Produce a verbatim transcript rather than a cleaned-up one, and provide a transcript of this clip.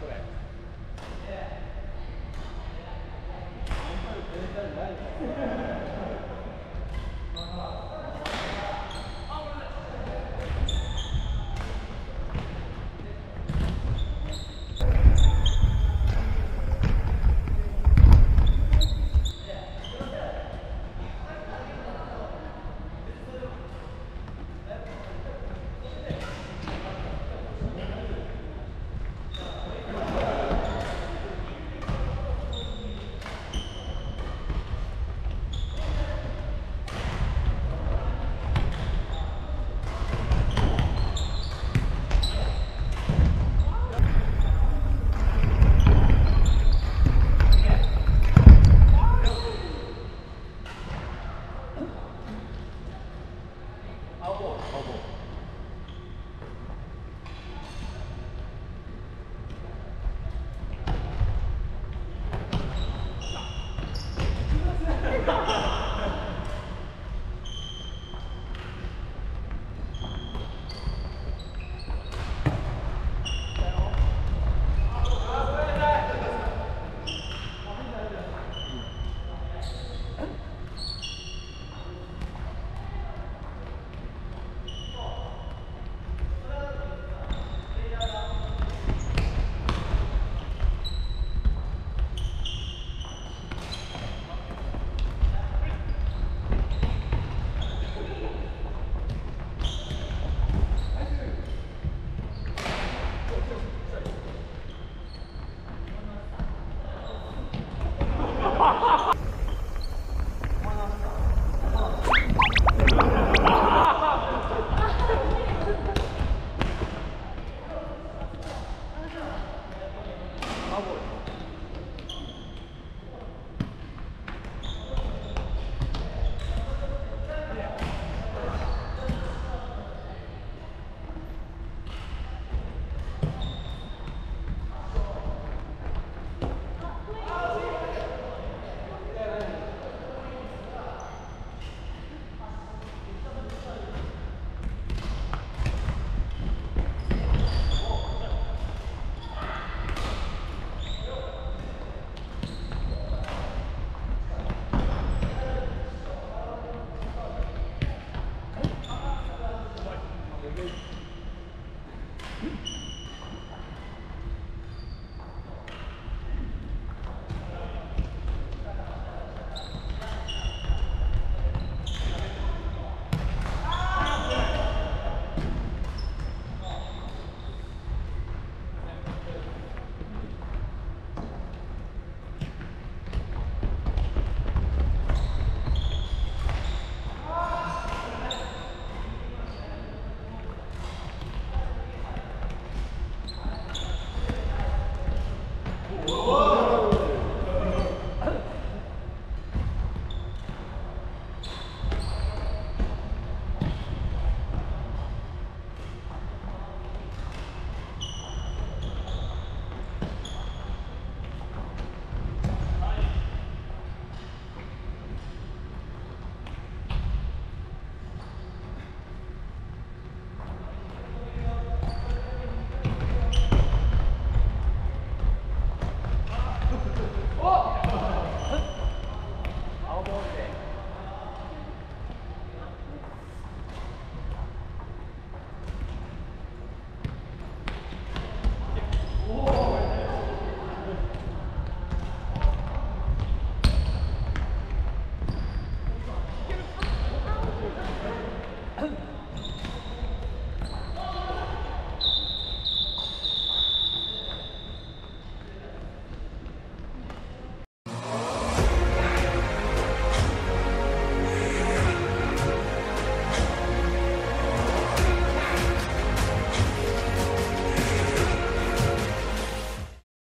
Correct. Yeah. Yeah.